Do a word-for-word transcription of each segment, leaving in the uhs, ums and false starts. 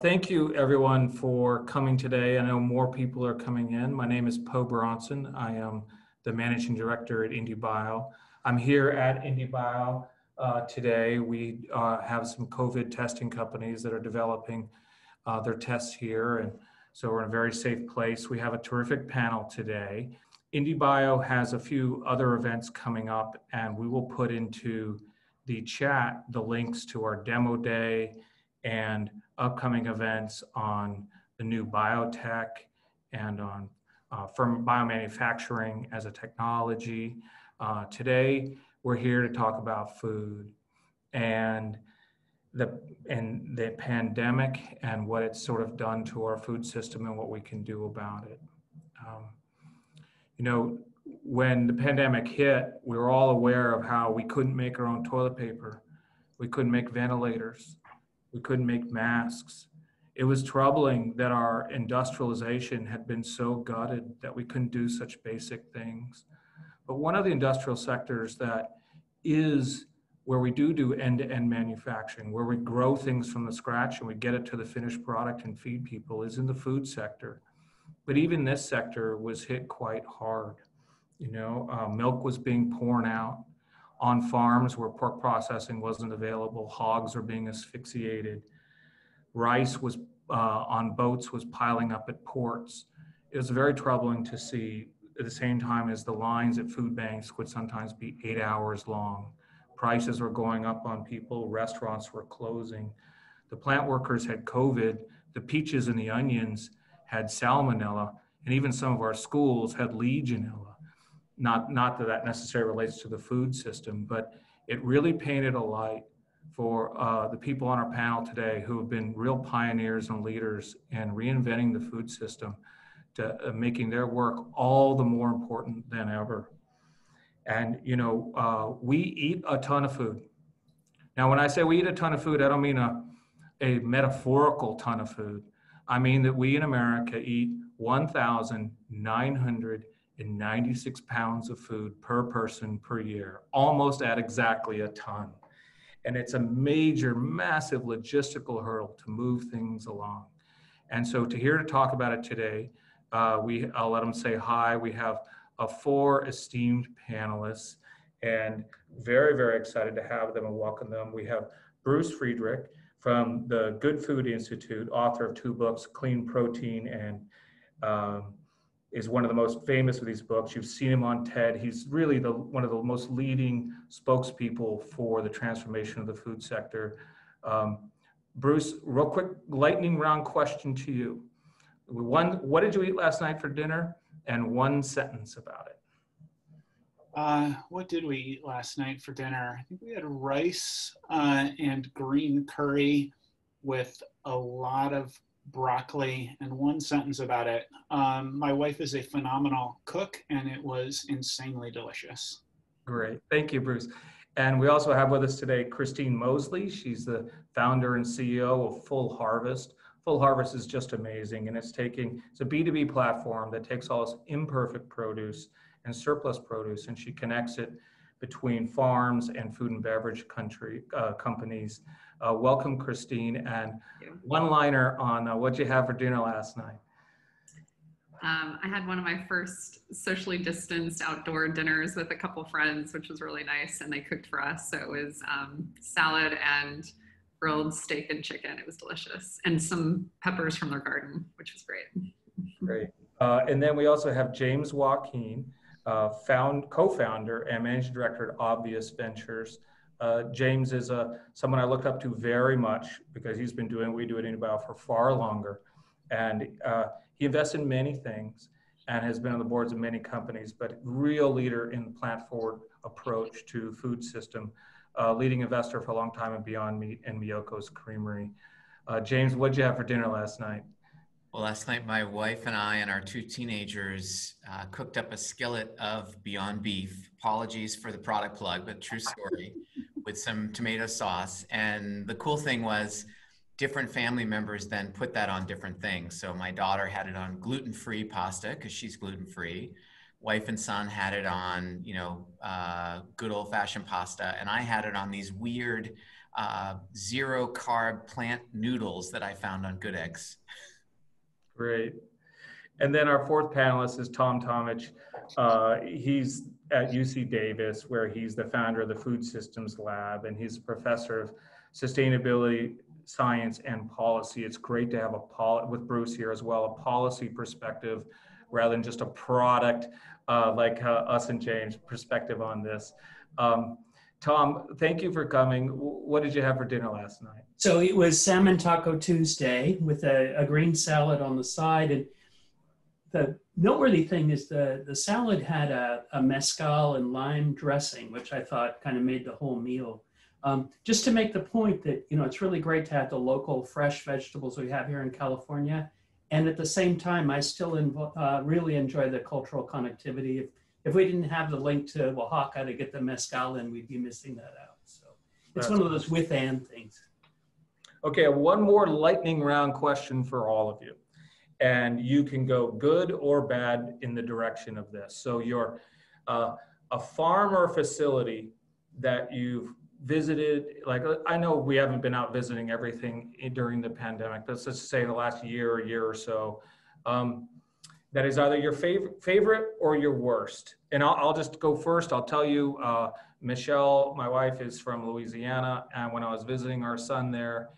Thank you, everyone, for coming today. I know more people are coming in. My name is Po Bronson. I am the Managing Director at IndieBio. I'm here at IndieBio uh, today. We uh, have some COVID testing companies that are developing uh, their tests here, and so we're in a very safe place. We have a terrific panel today. IndieBio has a few other events coming up, and we will put into the chat the links to our demo day and upcoming events on the new biotech and on uh, from biomanufacturing as a technology. Uh, today, we're here to talk about food and the, and the pandemic and what it's sort of done to our food system and what we can do about it. Um, you know, when the pandemic hit, we were all aware of how we couldn't make our own toilet paper. We couldn't make ventilators. We couldn't make masks. It was troubling that our industrialization had been so gutted that we couldn't do such basic things. But one of the industrial sectors that is where we do do end-to-end manufacturing, where we grow things from the scratch and we get it to the finished product and feed people, is in the food sector. But even this sector was hit quite hard. You know, uh, milk was being poured out on farms where pork processing wasn't available. Hogs were being asphyxiated. Rice was uh, on boats was piling up at ports. It was very troubling to see, at the same time as the lines at food banks would sometimes be eight hours long. Prices were going up on people. Restaurants were closing. The plant workers had COVID. The peaches and the onions had salmonella. And even some of our schools had Legionella. Not, not that that necessarily relates to the food system, but it really painted a light for uh, the people on our panel today who have been real pioneers and leaders in reinventing the food system to uh, making their work all the more important than ever. And, you know, uh, we eat a ton of food. Now, when I say we eat a ton of food, I don't mean a, a metaphorical ton of food. I mean that we in America eat one thousand nine hundred and ninety-six pounds of food per person per year, almost at exactly a ton. And it's a major, massive logistical hurdle to move things along. And so to here to talk about it today, uh, we, I'll let them say hi. We have uh, four esteemed panelists and very, very excited to have them and welcome them. We have Bruce Friedrich from the Good Food Institute, author of two books, Clean Protein and um, is one of the most famous of these books. You've seen him on TED. He's really the, one of the most leading spokespeople for the transformation of the food sector. Um, Bruce, real quick lightning round question to you. One, what did you eat last night for dinner? And one sentence about it. Uh, what did we eat last night for dinner? I think we had rice uh, and green curry with a lot of broccoli, and one sentence about it. Um, my wife is a phenomenal cook, and it was insanely delicious. Great. Thank you, Bruce. And we also have with us today Christine Moseley. She's the founder and C E O of Full Harvest. Full Harvest is just amazing, and it's taking, it's a B two B platform that takes all this imperfect produce and surplus produce, and she connects it between farms and food and beverage country uh, companies. Uh, welcome, Christine, and one-liner on uh, what you had for dinner last night. Um, I had one of my first socially distanced outdoor dinners with a couple friends, which was really nice, and they cooked for us. So it was um, salad and grilled steak and chicken. It was delicious, and some peppers from their garden, which was great. Great. Uh, and then we also have James Joaquin, Uh, found, co-founder and managing director at Obvious Ventures. Uh, James is a, someone I look up to very much because he's been doing what we do at IndieBio for far longer. And uh, he invests in many things and has been on the boards of many companies, but real leader in the plant-forward approach to food system, uh, leading investor for a long time in Beyond Meat and Miyoko's Creamery. Uh, James, what'd you have for dinner last night? Well, last night, my wife and I and our two teenagers uh, cooked up a skillet of Beyond Beef. Apologies for the product plug, but true story, with some tomato sauce. And the cool thing was different family members then put that on different things. So my daughter had it on gluten-free pasta because she's gluten-free. Wife and son had it on, you know, uh, good old-fashioned pasta. And I had it on these weird uh, zero carb plant noodles that I found on Good Eggs. Great. And then our fourth panelist is Tom Tomich. Uh, he's at U C Davis, where he's the founder of the Food Systems Lab, and he's a professor of sustainability science and policy. It's great to have a pol with Bruce here as well, a policy perspective rather than just a product uh, like uh, us and James perspective on this. Um, Tom, thank you for coming. What did you have for dinner last night? So it was Salmon Taco Tuesday with a, a green salad on the side. And the noteworthy thing is the, the salad had a, a mezcal and lime dressing, which I thought kind of made the whole meal. Um, just to make the point that, you know, it's really great to have the local fresh vegetables we have here in California. And at the same time, I still uh, really enjoy the cultural connectivity. If, if we didn't have the link to Oaxaca to get the mezcal in, we'd be missing that out. So it's That's one of those with and things. Okay, one more lightning round question for all of you. And you can go good or bad in the direction of this. So you're uh, a farm or facility that you've visited, like I know we haven't been out visiting everything during the pandemic, but let's just say in the last year or year or so, um, that is either your favorite favorite or your worst. And I'll, I'll just go first. I'll tell you, uh, Michelle, my wife, is from Louisiana, and when I was visiting our son there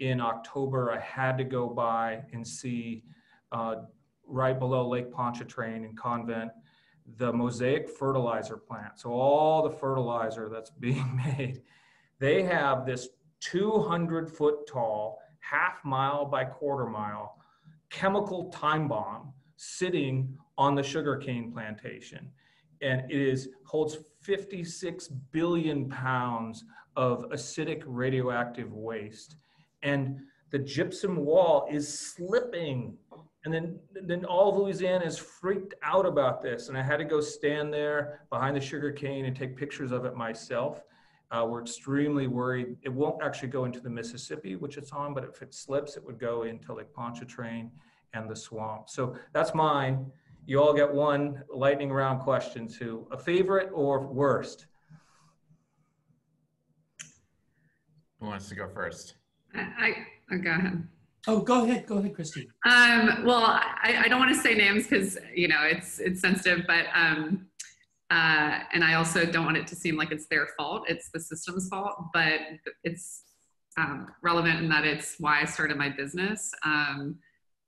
in October, I had to go by and see uh, right below Lake Pontchartrain in Convent, the Mosaic fertilizer plant. So all the fertilizer that's being made, they have this two hundred foot tall, half mile by quarter mile chemical time bomb sitting on the sugarcane plantation. And it is, holds fifty-six billion pounds of acidic radioactive waste. And the gypsum wall is slipping. And then, then all of Louisiana is freaked out about this. And I had to go stand there behind the sugar cane and take pictures of it myself. Uh, we're extremely worried. It won't actually go into the Mississippi, which it's on, but if it slips, it would go into Lake Pontchartrain and the swamp. So that's mine. You all get one lightning round question to a favorite or worst. Who wants to go first? I, I go ahead. Oh, go ahead. Go ahead, Christine. Um, well, I, I don't want to say names because, you know, it's it's sensitive, but, um, uh, and I also don't want it to seem like it's their fault. It's the system's fault, but it's um, relevant in that it's why I started my business. Um,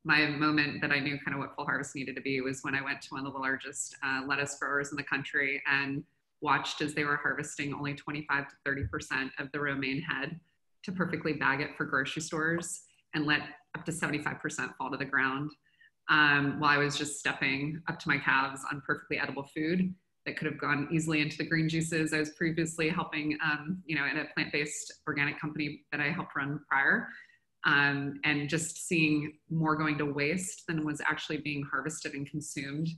my moment that I knew kind of what Full Harvest needed to be was when I went to one of the largest uh, lettuce growers in the country and watched as they were harvesting only twenty-five to thirty percent of the romaine head to perfectly bag it for grocery stores, and let up to seventy-five percent fall to the ground, um, while I was just stepping up to my calves on perfectly edible food that could have gone easily into the green juices I was previously helping, um, you know, in a plant-based organic company that I helped run prior. Um, and just seeing more going to waste than was actually being harvested and consumed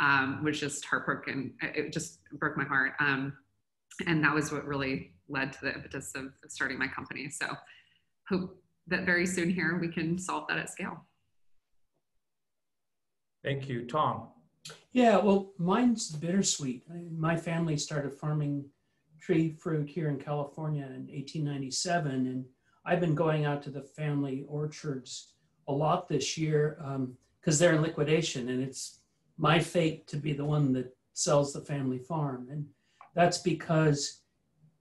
um, was just heartbroken. It just broke my heart. Um, and that was what really led to the impetus of starting my company. So hope that very soon here we can solve that at scale. Thank you. Tom? Yeah, well, mine's bittersweet. I mean, my family started farming tree fruit here in California in eighteen ninety-seven, and I've been going out to the family orchards a lot this year because um, they're in liquidation, and it's my fate to be the one that sells the family farm. And that's because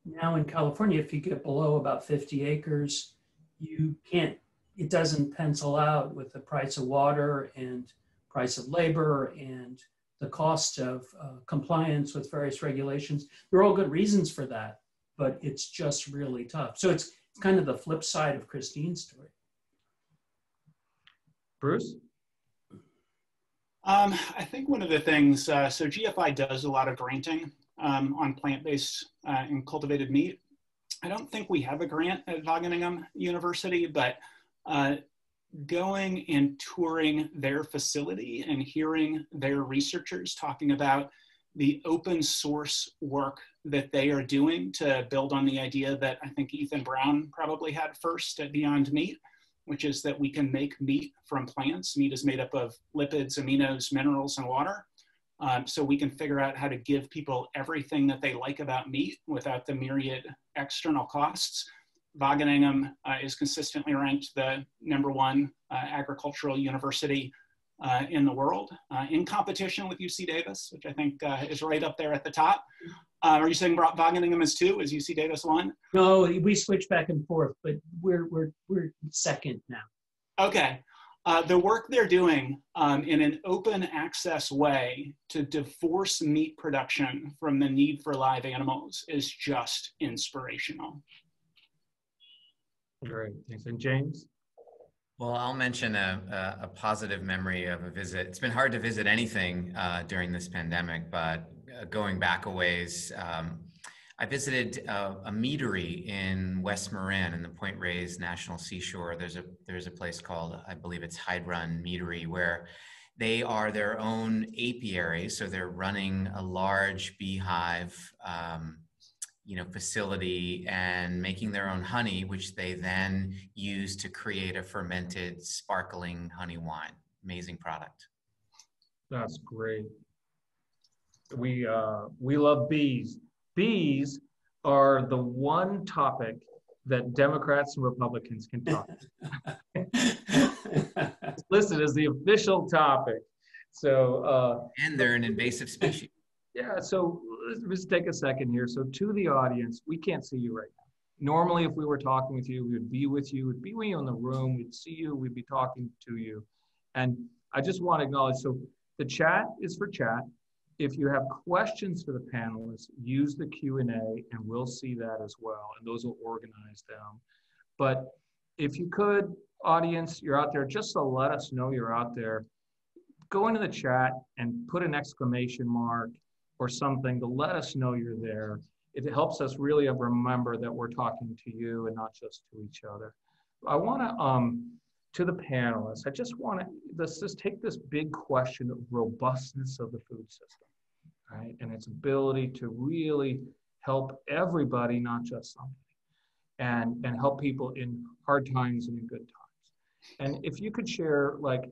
now in California, if you get below about fifty acres, you can't, it doesn't pencil out with the price of water and price of labor and the cost of uh, compliance with various regulations. There are all good reasons for that, but it's just really tough. So it's kind of the flip side of Christine's story. Bruce? Um, I think one of the things, uh, so G F I does a lot of granting um, on plant-based uh, and cultivated meat. I don't think we have a grant at Wageningen University, but uh, going and touring their facility and hearing their researchers talking about the open source work that they are doing to build on the idea that I think Ethan Brown probably had first at Beyond Meat, which is that we can make meat from plants. Meat is made up of lipids, aminos, minerals, and water. Um, so we can figure out how to give people everything that they like about meat without the myriad external costs. Wageningen uh, is consistently ranked the number one uh, agricultural university uh, in the world, uh, in competition with U C Davis, which I think uh, is right up there at the top. Uh, are you saying Wageningen is two? Is U C Davis one? No, we switch back and forth, but we're we're we're second now. Okay, uh, the work they're doing um, in an open access way to divorce meat production from the need for live animals is just inspirational. Great, thanks. And James? Well, I'll mention a, a, a positive memory of a visit. It's been hard to visit anything uh, during this pandemic, but going back a ways, um, I visited a, a meadery in West Marin in the Point Reyes National Seashore. There's a, there's a place called, I believe it's Hyde Run Meadery, where they are their own apiary. So they're running a large beehive um, you know, facility and making their own honey, which they then use to create a fermented sparkling honey wine. Amazing product. That's great. We, uh, we love bees. Bees are the one topic that Democrats and Republicans can talk about. It's listed as the official topic. So, uh, and they're an invasive species. Yeah, so let's just take a second here. So to the audience, we can't see you right now. Normally, if we were talking with you, we would be with you, we'd be with you in the room, we'd see you, we'd be talking to you. And I just want to acknowledge, so the chat is for chat. If you have questions for the panelists, use the Q and A and we'll see that as well. And those will organize them. But if you could, audience, you're out there, just to let us know you're out there, go into the chat and put an exclamation mark or something to let us know you're there. It helps us really remember that we're talking to you and not just to each other. I wanna, um, to the panelists, I just wanna, let's just take this big question of robustness of the food system, right? And its ability to really help everybody, not just somebody, and, and help people in hard times and in good times. And if you could share like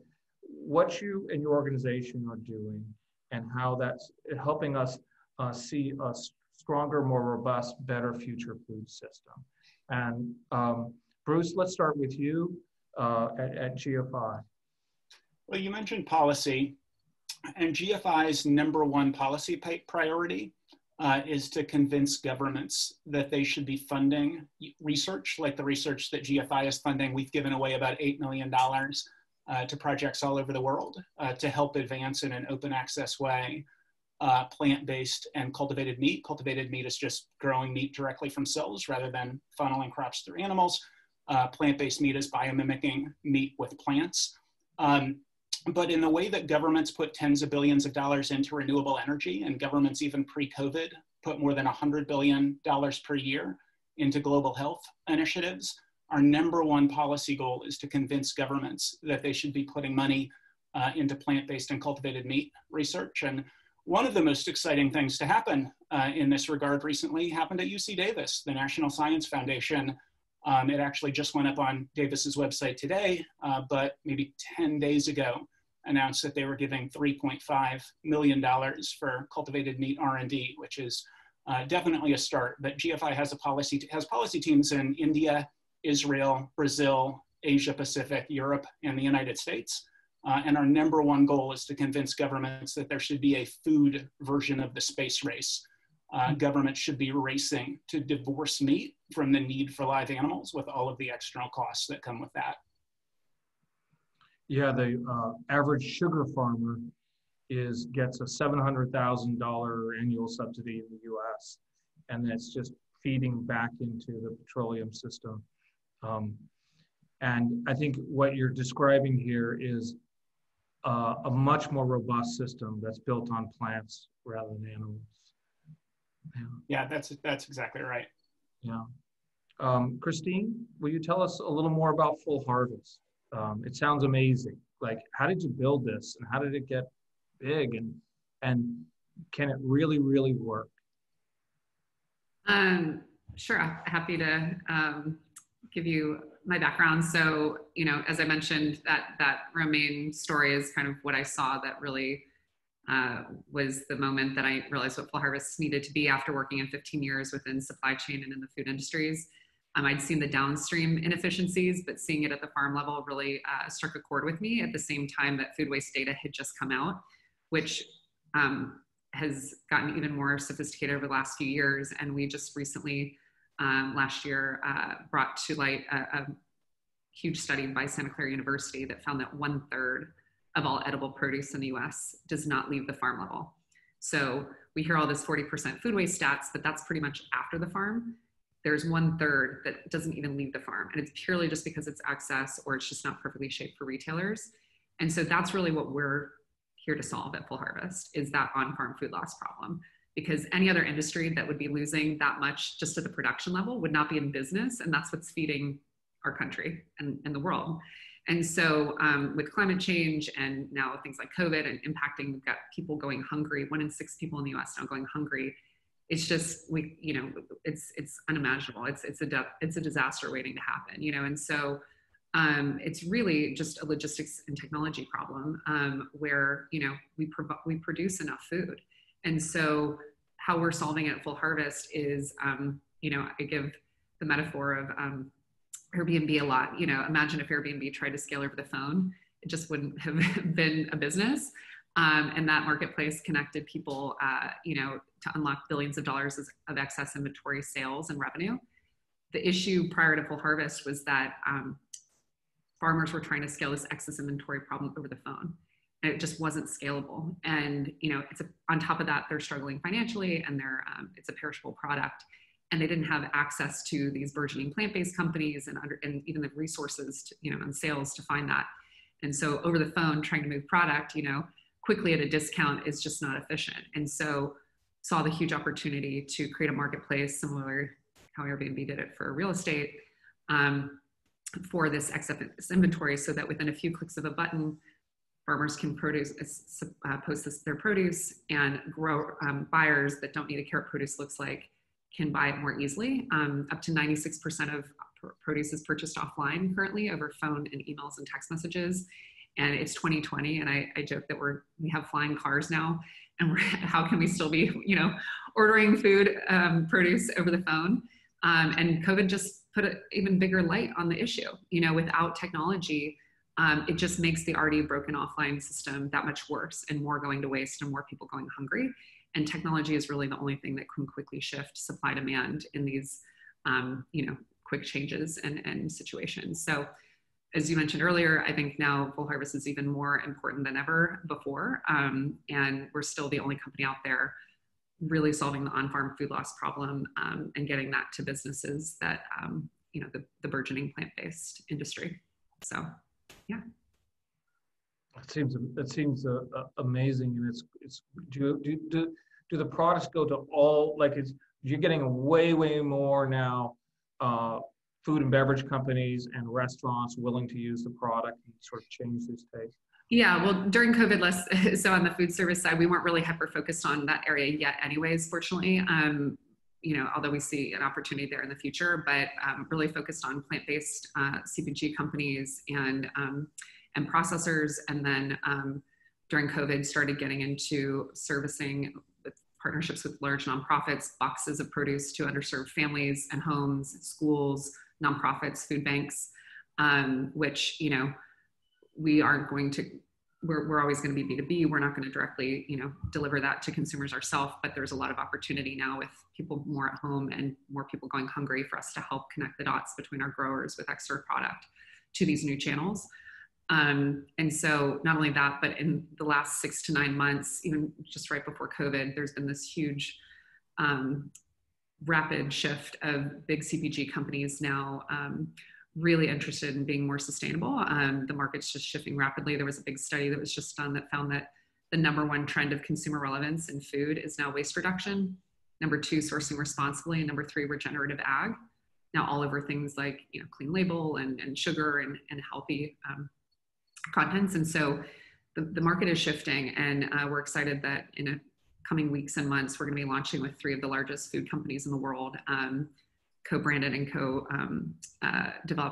what you and your organization are doing and how that's helping us uh, see a stronger, more robust, better future food system. And um, Bruce, let's start with you uh, at, at G F I. Well, you mentioned policy, and G F I's number one policy priority uh, is to convince governments that they should be funding research, like the research that G F I is funding. We've given away about eight million dollars. Uh, to projects all over the world uh, to help advance in an open access way, uh, plant-based and cultivated meat. Cultivated meat is just growing meat directly from cells rather than funneling crops through animals. Uh, plant-based meat is biomimicking meat with plants. Um, but in the way that governments put tens of billions of dollars into renewable energy, and governments even pre-COVID put more than one hundred billion dollars per year into global health initiatives, our number one policy goal is to convince governments that they should be putting money uh, into plant-based and cultivated meat research. And one of the most exciting things to happen uh, in this regard recently happened at U C Davis, the National Science Foundation. Um, it actually just went up on Davis's website today, uh, but maybe ten days ago announced that they were giving three point five million dollars for cultivated meat R and D, which is uh, definitely a start. But G F I has a policy, has policy teams in India, Israel, Brazil, Asia Pacific, Europe, and the United States. Uh, and our number one goal is to convince governments that there should be a food version of the space race. Uh, governments should be racing to divorce meat from the need for live animals with all of the external costs that come with that. Yeah, the uh, average sugar farmer is gets a seven hundred thousand dollar annual subsidy in the U S, and that's just feeding back into the petroleum system. Um, and I think what you're describing here is uh, a much more robust system that's built on plants rather than animals. Yeah, yeah that's, that's exactly right. Yeah. Um, Christine, will you tell us a little more about Full Harvest? Um, it sounds amazing. Like, how did you build this and how did it get big, and, and can it really, really work? Um, sure, I'm happy to um, give you my background. So, you know, as I mentioned, that that romaine story is kind of what I saw that really uh, was the moment that I realized what Full Harvest needed to be after working in fifteen years within supply chain and in the food industries. Um, I'd seen the downstream inefficiencies, but seeing it at the farm level really uh, struck a chord with me at the same time that food waste data had just come out, which um, has gotten even more sophisticated over the last few years. And we just recently, um, last year, uh, brought to light a, a huge study by Santa Clara University that found that one third of all edible produce in the U S does not leave the farm level. So we hear all this forty percent food waste stats, but that's pretty much after the farm. There's one third that doesn't even leave the farm. And it's purely just because it's excess or it's just not perfectly shaped for retailers. And so that's really what we're here to solve at Full Harvest, is that on-farm food loss problem. Because any other industry that would be losing that much just at the production level would not be in business. And that's what's feeding our country and, and the world. And so um, with climate change and now things like COVID and impacting, we've got people going hungry. One in six people in the U S now going hungry. It's just, we, you know, it's, it's unimaginable. It's, it's a, it's a disaster waiting to happen, you know? And so um, it's really just a logistics and technology problem um, where, you know, we, pro we produce enough food. And so how we're solving it at Full Harvest is, um, you know, I give the metaphor of um, Airbnb a lot. You know, imagine if Airbnb tried to scale over the phone, it just wouldn't have been a business. Um, and that marketplace connected people, uh, you know, to unlock billions of dollars of excess inventory sales and revenue. The issue prior to Full Harvest was that um, farmers were trying to scale this excess inventory problem over the phone, and it just wasn't scalable. And you know, it's a, on top of that, they're struggling financially, and they're um, it's a perishable product, and they didn't have access to these burgeoning plant-based companies and under, and even the resources, to, you know, and sales to find that. And so over the phone, trying to move product, you know, quickly at a discount is just not efficient. And so saw the huge opportunity to create a marketplace similar how Airbnb did it for real estate um, for this excess inventory, so that within a few clicks of a button, farmers can produce, uh, post this, their produce, and grow um, buyers that don't need a care what produce looks like can buy it more easily. Um, up to ninety-six percent of produce is purchased offline currently over phone and emails and text messages. And it's twenty twenty, and I, I joke that we're, we have flying cars now, and we're, how can we still be, you know, ordering food, um, produce over the phone? Um, and COVID just put an even bigger light on the issue. You know, without technology, um, it just makes the already broken offline system that much worse, and more going to waste and more people going hungry. And technology is really the only thing that can quickly shift supply demand in these, um, you know, quick changes and, and situations. So, as you mentioned earlier, I think now Full Harvest is even more important than ever before. Um, and we're still the only company out there really solving the on-farm food loss problem um, and getting that to businesses that, um, you know, the, the burgeoning plant-based industry. So, yeah. That seems, that seems uh, amazing. And it's, it's do, do, do, do the products go to all, like it's, you're getting way, way more now, uh, food and beverage companies and restaurants willing to use the product and sort of change this taste? Yeah, well, during COVID, less so on the food service side, we weren't really hyper-focused on that area yet anyways, fortunately. Um, you know, although we see an opportunity there in the future, but um, really focused on plant-based uh, C P G companies and, um, and processors. And then um, during COVID, started getting into servicing with partnerships with large nonprofits, boxes of produce to underserved families and homes, schools, nonprofits, food banks, um, which, you know, we aren't going to, we're, we're always going to be B two B. We're not going to directly, you know, deliver that to consumers ourselves, but there's a lot of opportunity now with people more at home and more people going hungry for us to help connect the dots between our growers with extra product to these new channels. Um, and so not only that, but in the last six to nine months, even just right before COVID, there's been this huge, um, rapid shift of big C P G companies now um, really interested in being more sustainable. Um, the market's just shifting rapidly. There was a big study that was just done that found that the number one trend of consumer relevance in food is now waste reduction, number two, sourcing responsibly, and number three, regenerative ag. Now all over things like, you know, clean label and, and sugar and, and healthy um, contents. And so the, the market is shifting, and uh, we're excited that in a coming weeks and months, we're going to be launching with three of the largest food companies in the world, um, co-branded and co-developed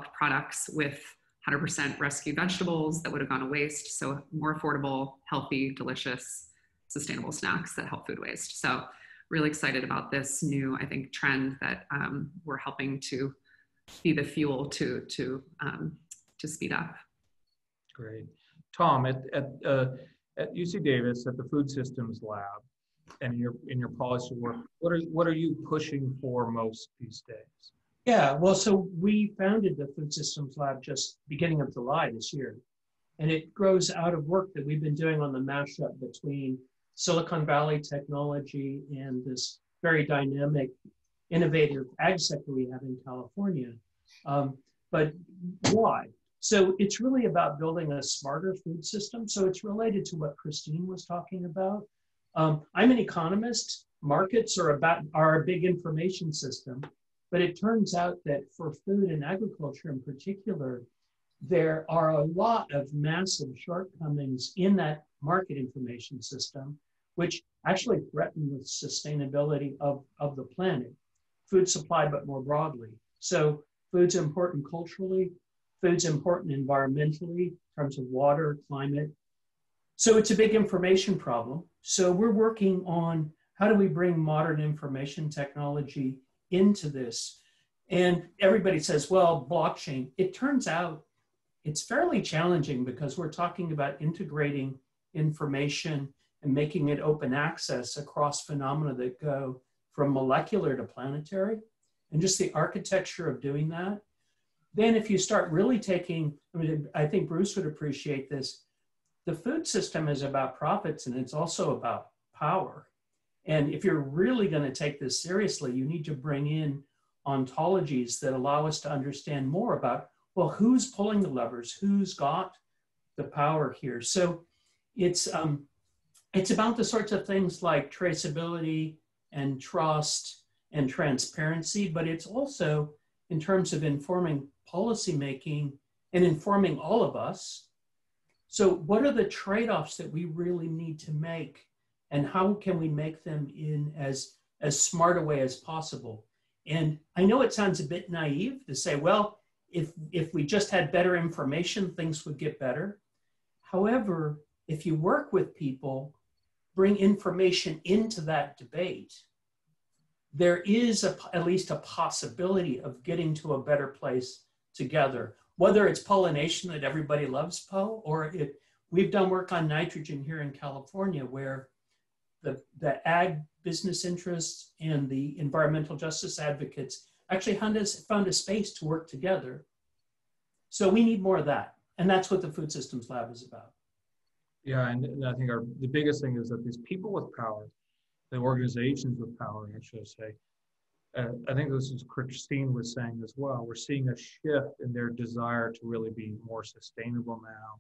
um, uh, products with one hundred percent rescued vegetables that would have gone to waste. So more affordable, healthy, delicious, sustainable snacks that help food waste. So really excited about this new, I think, trend that um, we're helping to be the fuel to to um, to speed up. Great. Tom, at at, uh, at U C Davis, at the Food Systems Lab, and in your in your policy work, what are what are you pushing for most these days? Yeah, well, so we founded the Food Systems Lab just beginning of July this year, and it grows out of work that we've been doing on the mashup between Silicon Valley technology and this very dynamic, innovative ag sector we have in California. Um, but why? So it's really about building a smarter food system. So it's related to what Christine was talking about. Um, I'm an economist. Markets are about are a big information system, but it turns out that for food and agriculture in particular, there are a lot of massive shortcomings in that market information system, which actually threaten the sustainability of, of the planet, food supply, but more broadly. So food's important culturally, food's important environmentally in terms of water, climate. So it's a big information problem. So we're working on how do we bring modern information technology into this? And everybody says, well, blockchain. It turns out it's fairly challenging because we're talking about integrating information and making it open access across phenomena that go from molecular to planetary, and just the architecture of doing that. Then if you start really taking, I mean, I think Bruce would appreciate this, the food system is about profits and it's also about power. And if you're really going to take this seriously, you need to bring in ontologies that allow us to understand more about, well, who's pulling the levers? Who's got the power here? So it's, um, It's about the sorts of things like traceability and trust and transparency, but it's also in terms of informing policymaking and informing all of us. So what are the trade-offs that we really need to make, and how can we make them in as, as smart a way as possible? And I know it sounds a bit naive to say, well, if, if we just had better information, things would get better. However, if you work with people, bring information into that debate, there is a, at least a possibility of getting to a better place together, whether it's pollination that everybody loves, Po, or if we've done work on nitrogen here in California, where the, the ag business interests and the environmental justice advocates actually found a space to work together. So we need more of that. And that's what the Food Systems Lab is about. Yeah, and, and I think our, the biggest thing is that these people with power, the organizations with power, I should say, uh, I think this is Christine was saying as well, we're seeing a shift in their desire to really be more sustainable now.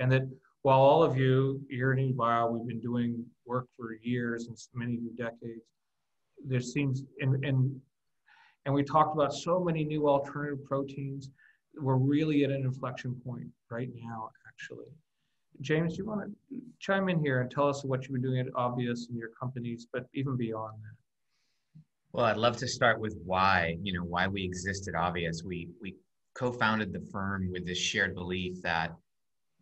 And that while all of you here at IndieBio, we've been doing work for years and many of you decades, there seems, and, and, and we talked about so many new alternative proteins, we're really at an inflection point right now, actually. James, you want to chime in here and tell us what you've been doing at Obvious and your companies, but even beyond that? Well, I'd love to start with why, you know, why we exist at Obvious. We, we co-founded the firm with this shared belief that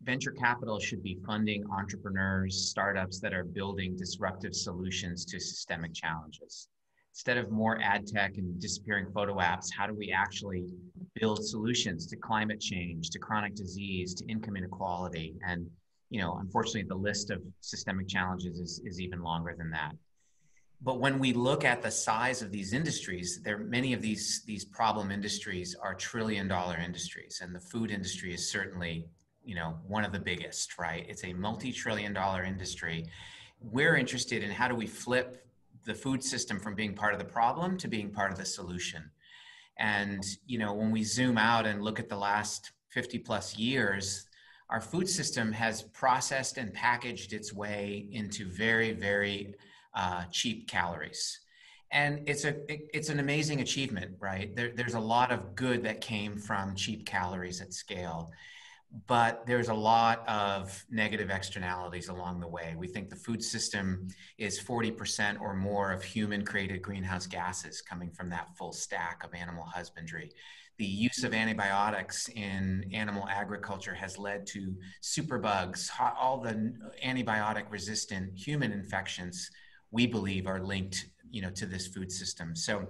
venture capital should be funding entrepreneurs, startups that are building disruptive solutions to systemic challenges. Instead of more ad tech and disappearing photo apps, how do we actually build solutions to climate change, to chronic disease, to income inequality? And you know, unfortunately, the list of systemic challenges is, is even longer than that. But when we look at the size of these industries, there many of these, these problem industries are trillion dollar industries. And the food industry is certainly, you know, one of the biggest, right? It's a multi-trillion dollar industry. We're interested in how do we flip the food system from being part of the problem to being part of the solution. And, you know, when we zoom out and look at the last fifty plus years, our food system has processed and packaged its way into very, very uh, cheap calories. And it's, a, it, it's an amazing achievement, right? There, there's a lot of good that came from cheap calories at scale, but there's a lot of negative externalities along the way. We think the food system is forty percent or more of human-created greenhouse gases coming from that full stack of animal husbandry. The use of antibiotics in animal agriculture has led to superbugs. All the antibiotic-resistant human infections, we believe, are linked, you know, to this food system. So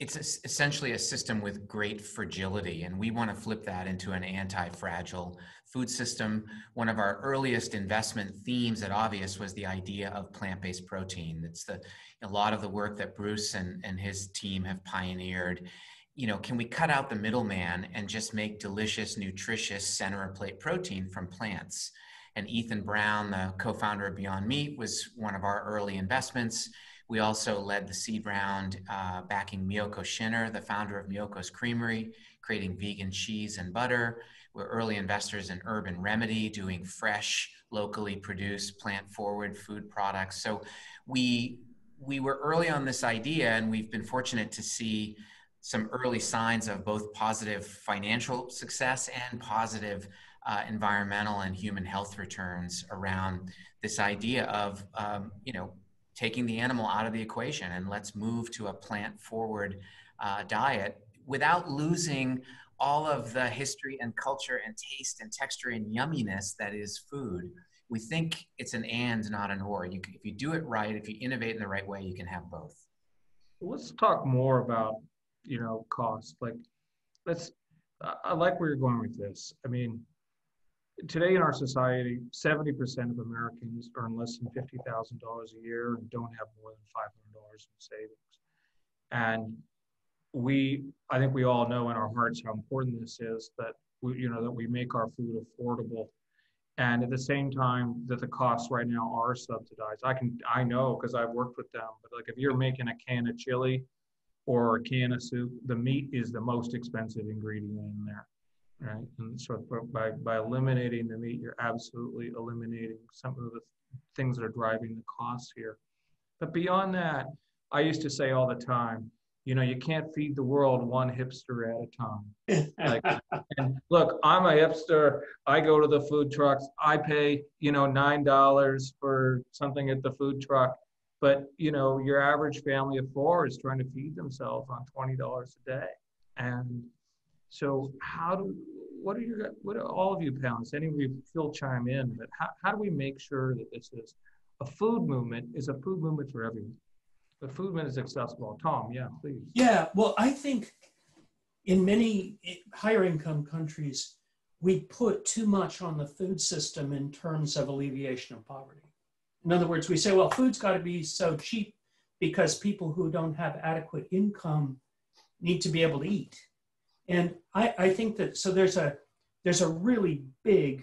it's essentially a system with great fragility, and we want to flip that into an anti-fragile food system. One of our earliest investment themes at Obvious was the idea of plant-based protein. That's the, a lot of the work that Bruce and, and his team have pioneered. You know, can we cut out the middleman and just make delicious, nutritious center-of-plate protein from plants? And Ethan Brown, the co-founder of Beyond Meat, was one of our early investments. We also led the seed round uh, backing Miyoko Shinner, the founder of Miyoko's Creamery, creating vegan cheese and butter. We're early investors in Urban Remedy, doing fresh, locally produced, plant-forward food products. So we, we were early on this idea, and we've been fortunate to see some early signs of both positive financial success and positive Uh, environmental and human health returns around this idea of, um, you know, taking the animal out of the equation, and let's move to a plant-forward uh, diet without losing all of the history and culture and taste and texture and yumminess that is food. We think it's an and, not an or. You, if you do it right, if you innovate in the right way, you can have both. Let's talk more about, you know, cost. Like, let's, I like where you're going with this. I mean, today in our society, seventy percent of Americans earn less than fifty thousand dollars a year and don't have more than five hundred dollars in savings. And we, I think we all know in our hearts how important this is, that we, you know, that we make our food affordable. And at the same time that the costs right now are subsidized. I can, I know, because I've worked with them, but like if you're making a can of chili or a can of soup, the meat is the most expensive ingredient in there. Right, and so by, by eliminating the meat, you're absolutely eliminating some of the things that are driving the costs here. But beyond that, I used to say all the time, you know, you can't feed the world one hipster at a time. Like, and look, I'm a hipster. I go to the food trucks. I pay, you know, nine dollars for something at the food truck. But, you know, your average family of four is trying to feed themselves on twenty dollars a day. And so how do, what are your, what are all of you panelists, any of you feel chime in, but how, how do we make sure that this is a food movement, is a food movement for everyone? The food movement is accessible. Tom, yeah, please. Yeah, well, I think in many higher income countries, we put too much on the food system in terms of alleviation of poverty. In other words, we say, well, food's got to be so cheap because people who don't have adequate income need to be able to eat. And I, I think that, so there's a, there's a really big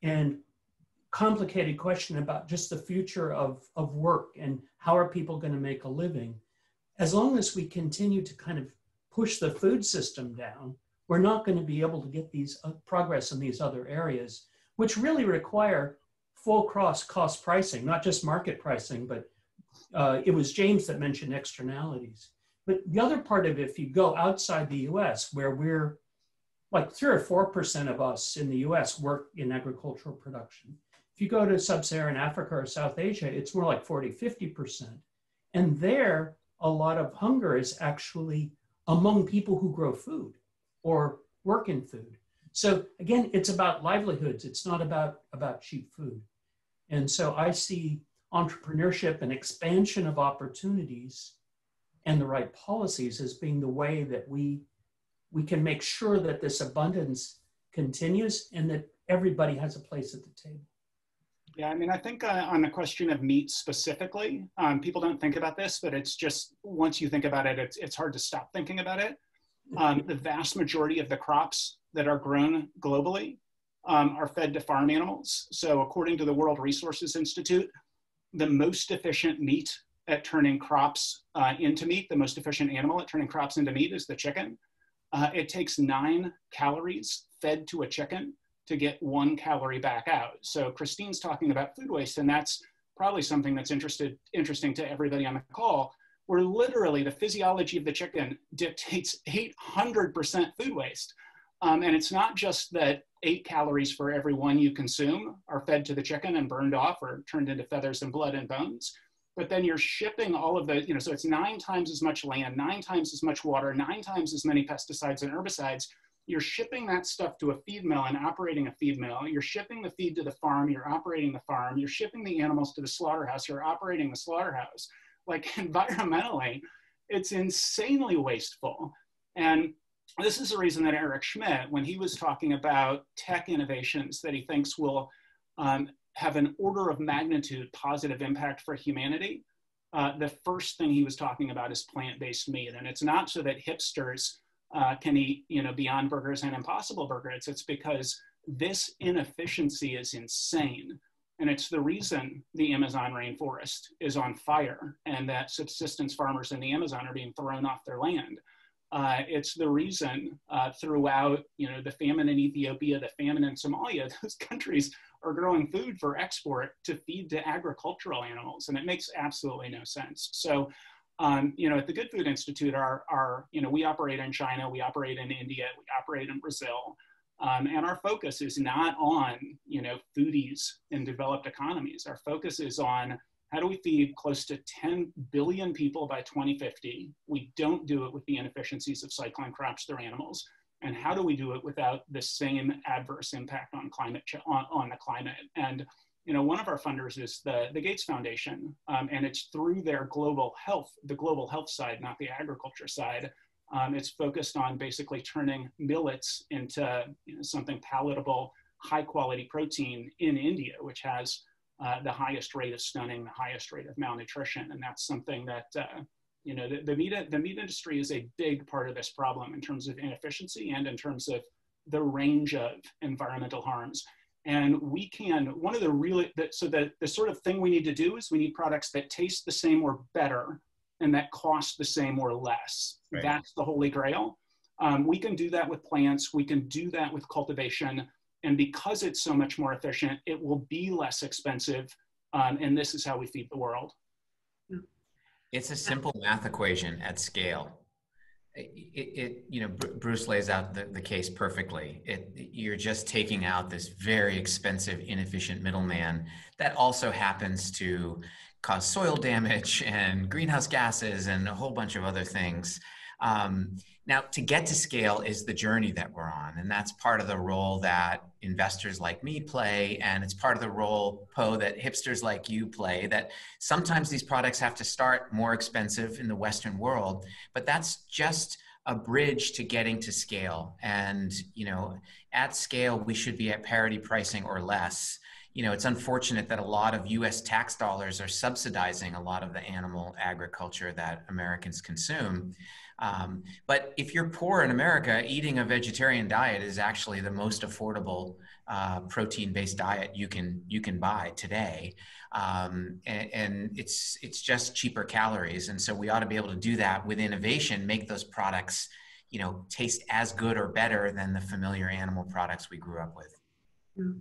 and complicated question about just the future of, of work and how are people going to make a living. As long as we continue to kind of push the food system down, we're not going to be able to get these uh, progress in these other areas, which really require full cross cost pricing, not just market pricing, but uh, it was James that mentioned externalities. But the other part of it, if you go outside the U S, where we're like three or four percent of us in the U S work in agricultural production. If you go to sub-Saharan Africa or South Asia, it's more like forty, fifty percent. And there, a lot of hunger is actually among people who grow food or work in food. So again, it's about livelihoods. It's not about, about cheap food. And so I see entrepreneurship and expansion of opportunities and the right policies as being the way that we, we can make sure that this abundance continues and that everybody has a place at the table. Yeah, I mean, I think uh, on the question of meat specifically, um, people don't think about this, but it's just, once you think about it, it's, it's hard to stop thinking about it. Um, the vast majority of the crops that are grown globally um, are fed to farm animals. So according to the World Resources Institute, the most efficient meat at turning crops uh, into meat, the most efficient animal at turning crops into meat is the chicken. Uh, it takes nine calories fed to a chicken to get one calorie back out. So Christine's talking about food waste, and that's probably something that's interested, interesting to everybody on the call, where literally the physiology of the chicken dictates eight hundred percent food waste. Um, and it's not just that eight calories for every one you consume are fed to the chicken and burned off or turned into feathers and blood and bones. But then you're shipping all of the, you know, so it's nine times as much land, nine times as much water, nine times as many pesticides and herbicides. You're shipping that stuff to a feed mill and operating a feed mill. You're shipping the feed to the farm, you're operating the farm. You're shipping the animals to the slaughterhouse, you're operating the slaughterhouse. Like environmentally, it's insanely wasteful. And this is the reason that Eric Schmidt, when he was talking about tech innovations that he thinks will um, have an order of magnitude positive impact for humanity, uh, the first thing he was talking about is plant-based meat. And it's not so that hipsters uh, can eat, you know, Beyond Burgers and Impossible Burgers. It's because this inefficiency is insane. And it's the reason the Amazon rainforest is on fire and that subsistence farmers in the Amazon are being thrown off their land. Uh, it's the reason uh, throughout, you know, the famine in Ethiopia, the famine in Somalia, those countries are growing food for export to feed to agricultural animals. And it makes absolutely no sense. So, um, you know, at the Good Food Institute, our, our, you know, we operate in China, we operate in India, we operate in Brazil. Um, and our focus is not on, you know, foodies in developed economies. Our focus is on how do we feed close to ten billion people by twenty fifty? We don't do it with the inefficiencies of cycling crops through animals. And how do we do it without the same adverse impact on climate on, on the climate? And, you know, one of our funders is the, the Gates Foundation, um, and it's through their global health, the global health side, not the agriculture side. Um, it's focused on basically turning millets into, you know, something palatable, high quality protein in India, which has Uh, the highest rate of stunning, the highest rate of malnutrition. And that's something that, uh, you know, the, the, meat, the meat industry is a big part of this problem in terms of inefficiency and in terms of the range of environmental harms. And we can, one of the really, the, so the, the sort of thing we need to do is we need products that taste the same or better and that cost the same or less. Right. That's the holy grail. Um, we can do that with plants. We can do that with cultivation. And because it's so much more efficient, it will be less expensive. Um, and this is how we feed the world. It's a simple math equation at scale. It, it you know, Bruce lays out the, the case perfectly. It, you're just taking out this very expensive, inefficient middleman that also happens to cause soil damage and greenhouse gases and a whole bunch of other things. Um, now, to get to scale is the journey that we're on, and that's part of the role that investors like me play, and it's part of the role, Po, that hipsters like you play, that sometimes these products have to start more expensive in the Western world, but that's just a bridge to getting to scale. And, you know, at scale, we should be at parity pricing or less. You know, it's unfortunate that a lot of U S tax dollars are subsidizing a lot of the animal agriculture that Americans consume. Um, but if you're poor in America, eating a vegetarian diet is actually the most affordable uh, protein-based diet you can you can buy today, um, and, and it's it's just cheaper calories. And so we ought to be able to do that with innovation, make those products, you know, taste as good or better than the familiar animal products we grew up with. Mm.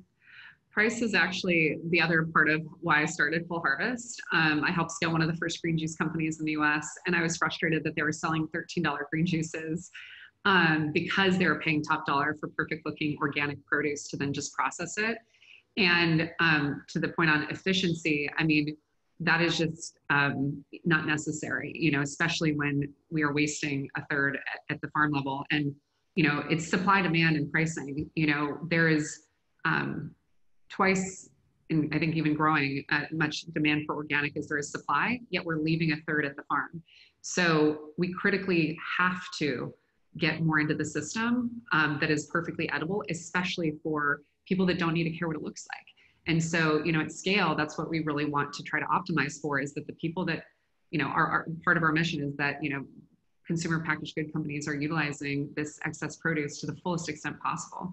Price is actually the other part of why I started Full Harvest. Um, I helped scale one of the first green juice companies in the U S, and I was frustrated that they were selling thirteen dollar green juices um, because they were paying top dollar for perfect looking organic produce to then just process it. And um, to the point on efficiency, I mean, that is just um, not necessary, you know, especially when we are wasting a third at, at the farm level. And, you know, it's supply, demand, and pricing. You know, there is, um, twice, and I think even growing, uh, much demand for organic as there is supply, yet we're leaving a third at the farm. So we critically have to get more into the system um, that is perfectly edible, especially for people that don't need to care what it looks like. And so, you know, at scale, that's what we really want to try to optimize for, is that the people that, you know, are, are part of our mission is that, you know, consumer packaged good companies are utilizing this excess produce to the fullest extent possible.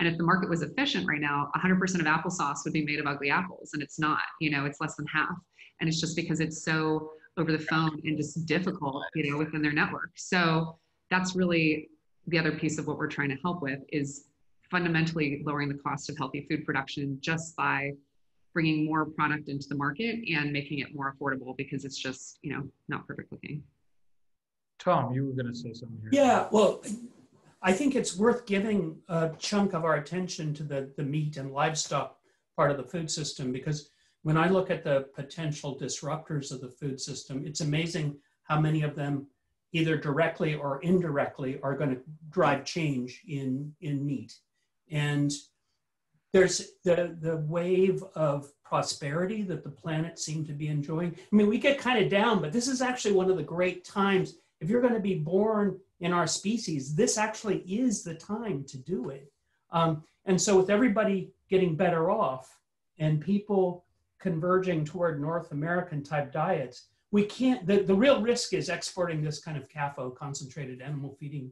And if the market was efficient right now, one hundred percent of applesauce would be made of ugly apples, and it's not, you know, it's less than half. And it's just because it's so over the phone and just difficult, you know, within their network. So that's really the other piece of what we're trying to help with, is fundamentally lowering the cost of healthy food production just by bringing more product into the market and making it more affordable, because it's just, you know, not perfect looking. Tom, you were going to say something here. Yeah, well, I think it's worth giving a chunk of our attention to the, the meat and livestock part of the food system, because when I look at the potential disruptors of the food system, it's amazing how many of them, either directly or indirectly, are going to drive change in, in meat. And There's the, the wave of prosperity that the planet seemed to be enjoying. I mean, we get kind of down, but this is actually one of the great times. If you're going to be born in our species, this actually is the time to do it. Um, and so with everybody getting better off and people converging toward North American type diets, we can't, the, the real risk is exporting this kind of C A F O, concentrated animal feeding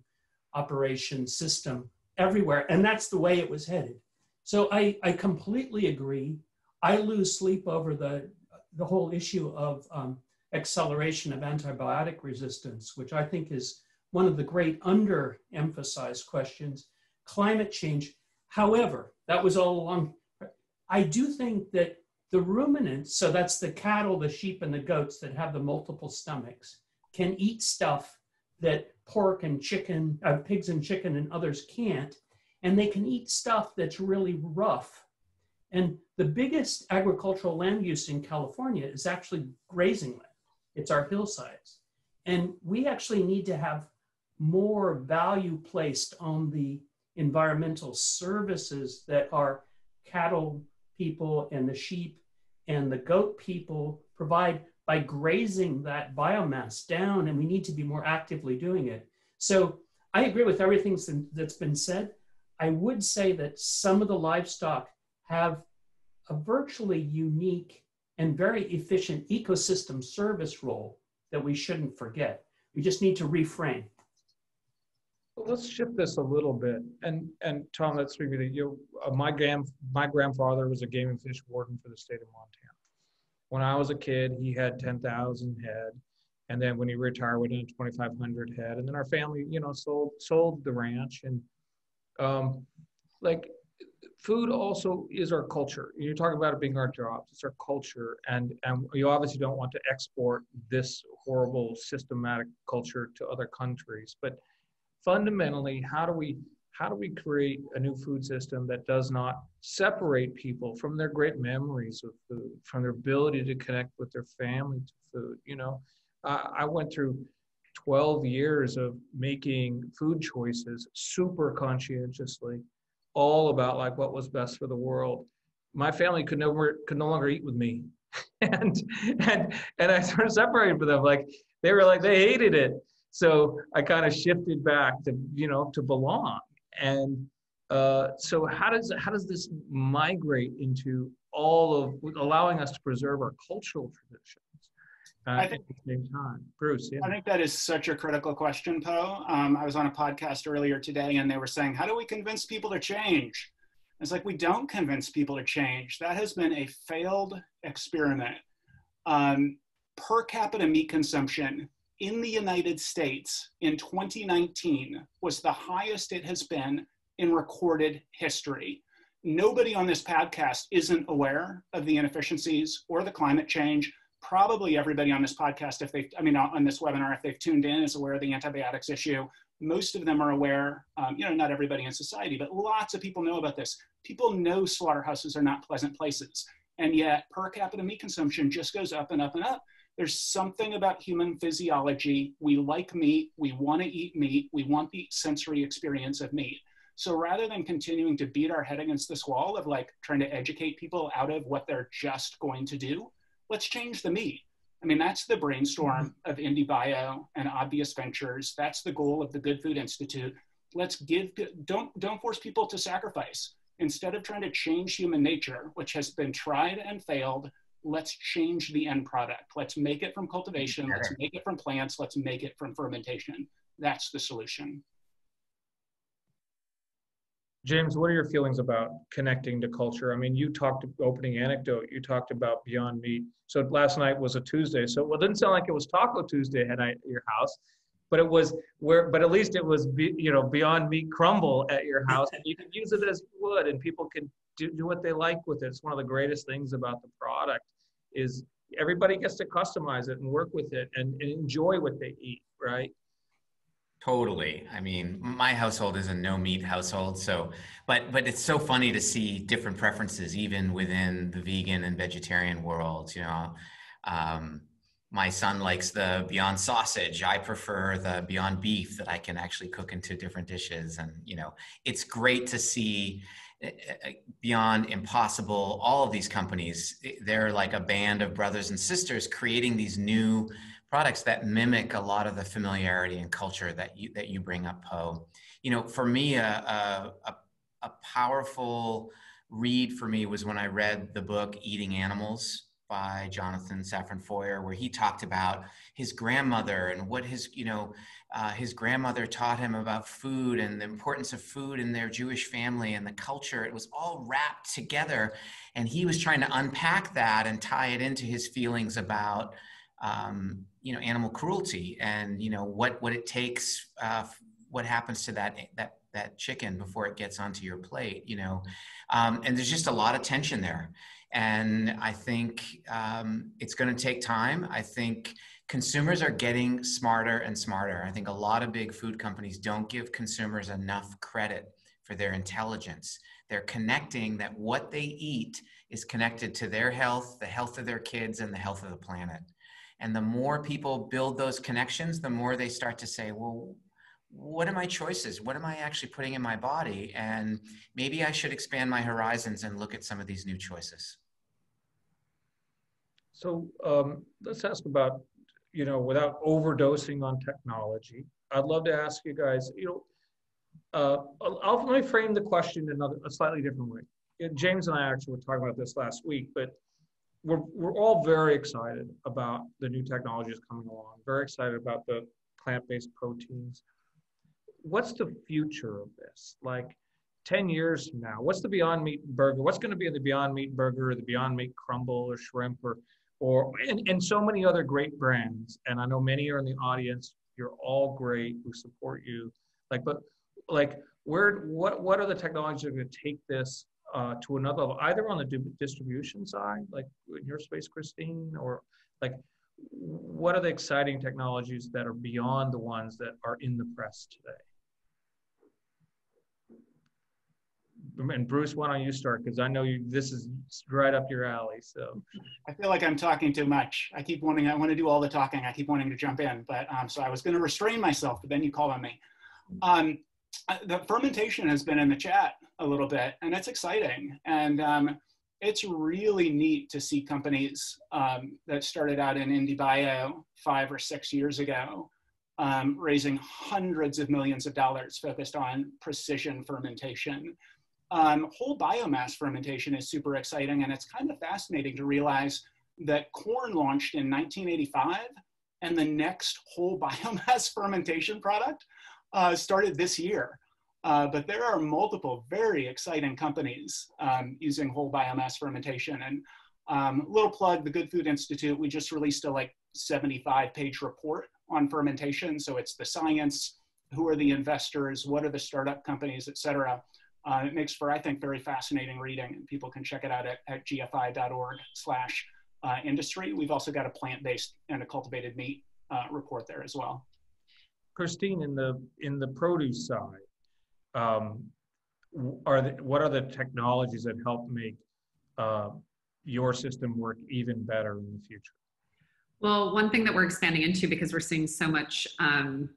operation system everywhere. And that's the way it was headed. So I, I completely agree. I lose sleep over the, the whole issue of um, acceleration of antibiotic resistance, which I think is one of the great underemphasized questions, climate change. However, that was all along. I do think that the ruminants, so that's the cattle, the sheep, and the goats that have the multiple stomachs, can eat stuff that pork and chicken, uh, pigs and chicken and others can't, and they can eat stuff that's really rough. And the biggest agricultural land use in California is actually grazing land. It's our hillsides. And we actually need to have more value placed on the environmental services that our cattle people and the sheep and the goat people provide by grazing that biomass down, and we need to be more actively doing it. So I agree with everything that's been said. I would say that some of the livestock have a virtually unique and very efficient ecosystem service role that we shouldn't forget. We just need to reframe. Let's shift this a little bit, and and Tom, let's figure that you. Uh, my grand my grandfather was a game and fish warden for the state of Montana. When I was a kid, he had ten thousand head, and then when he retired, we did twenty-five hundred head, and then our family, you know, sold sold the ranch, and um, like food also is our culture. You're talking about it being our jobs; it's our culture, and and you obviously don't want to export this horrible systematic culture to other countries, but fundamentally, how do we how do we create a new food system that does not separate people from their great memories of food, from their ability to connect with their family to food? You know, I, I went through twelve years of making food choices super conscientiously, all about like what was best for the world. My family could never could no longer eat with me, and and and I sort of separated from them. Like they were like they hated it. So I kind of shifted back to, you know, to belong. And uh, so how does how does this migrate into all of allowing us to preserve our cultural traditions uh, I think, at the same time? Bruce, yeah. I think that is such a critical question, Po. Um, I was on a podcast earlier today and they were saying, how do we convince people to change? And it's like, we don't convince people to change. That has been a failed experiment. Um, per capita meat consumption in the United States in twenty nineteen was the highest it has been in recorded history. Nobody on this podcast isn't aware of the inefficiencies or the climate change. Probably everybody on this podcast, if they, I mean, on this webinar, if they've tuned in, is aware of the antibiotics issue. Most of them are aware, um, you know, not everybody in society, but lots of people know about this. People know slaughterhouses are not pleasant places. And yet per capita meat consumption just goes up and up and up. There's something about human physiology. We like meat, we wanna eat meat, we want the sensory experience of meat. So rather than continuing to beat our head against this wall of like trying to educate people out of what they're just going to do, let's change the meat. I mean, that's the brainstorm of IndieBio and Obvious Ventures. That's the goal of the Good Food Institute. Let's give, don't, don't force people to sacrifice. Instead of trying to change human nature, which has been tried and failed, let's change the end product. Let's make it from cultivation. Let's make it from plants. Let's make it from fermentation. That's the solution. James, what are your feelings about connecting to culture? I mean, you talked opening anecdote. You talked about Beyond Meat. So last night was a Tuesday. So well, it didn't sound like it was Taco Tuesday at your house, but it was where. But at least it was be, you know Beyond Meat crumble at your house, and you can use it as wood, and people can do, do what they like with it. It's one of the greatest things about the product is everybody gets to customize it and work with it and, and enjoy what they eat, right? Totally. I mean, my household is a no meat household. So, but, but it's so funny to see different preferences, even within the vegan and vegetarian world, you know, um, my son likes the Beyond sausage. I prefer the Beyond beef that I can actually cook into different dishes. And, you know, it's great to see Beyond, Impossible, all of these companies, they're like a band of brothers and sisters creating these new products that mimic a lot of the familiarity and culture that you, that you bring up, Po. You know, for me, a, a, a powerful read for me was when I read the book Eating Animals by Jonathan Safran Foer, where he talked about his grandmother and what his, you know, uh, his grandmother taught him about food and the importance of food in their Jewish family and the culture. It was all wrapped together. And he was trying to unpack that and tie it into his feelings about, um, you know, animal cruelty and, you know, what, what it takes, uh, what happens to that, that, that chicken before it gets onto your plate, you know? Um, and there's just a lot of tension there. And I think um, it's going to take time. I think consumers are getting smarter and smarter. I think a lot of big food companies don't give consumers enough credit for their intelligence. They're connecting that what they eat is connected to their health, the health of their kids, and the health of the planet. And the more people build those connections, the more they start to say, well, what are my choices? What am I actually putting in my body? And maybe I should expand my horizons and look at some of these new choices. So um, let's ask about, you know, without overdosing on technology, I'd love to ask you guys, you know, uh, I'll, I'll, let me frame the question another, a slightly different way. You know, James and I actually were talking about this last week, but we're, we're all very excited about the new technologies coming along, very excited about the plant-based proteins. What's the future of this? Like ten years from now, what's the Beyond Meat burger? What's going to be in the Beyond Meat burger, or the Beyond Meat crumble or shrimp, or, or and, and so many other great brands. And I know many are in the audience. You're all great. We support you. Like, but like where, what, what are the technologies that are going to take this uh, to another level, either on the distribution side, like in your space, Christine, or like, what are the exciting technologies that are beyond the ones that are in the press today? And Bruce, why don't you start? Because I know you, this is right up your alley, so. I feel like I'm talking too much. I keep wanting, I want to do all the talking. I keep wanting to jump in, but um, so I was going to restrain myself, but then you call on me. Um, the fermentation has been in the chat a little bit, and it's exciting. And um, it's really neat to see companies um, that started out in IndieBio five or six years ago, um, raising hundreds of millions of dollars focused on precision fermentation. Um, whole biomass fermentation is super exciting, and it's kind of fascinating to realize that corn launched in nineteen eighty-five, and the next whole biomass fermentation product uh, started this year. Uh, but there are multiple very exciting companies um, using whole biomass fermentation. And um, little plug, the Good Food Institute, we just released a like seventy-five page report on fermentation. So it's the science, who are the investors, what are the startup companies, et cetera. Uh, it makes for, I think, very fascinating reading, and people can check it out at, at G F I dot org slash industry. We've also got a plant-based and a cultivated meat uh, report there as well. Christine, in the, in the produce side, um, are the, what are the technologies that help make uh, your system work even better in the future? Well, one thing that we're expanding into, because we're seeing so much um,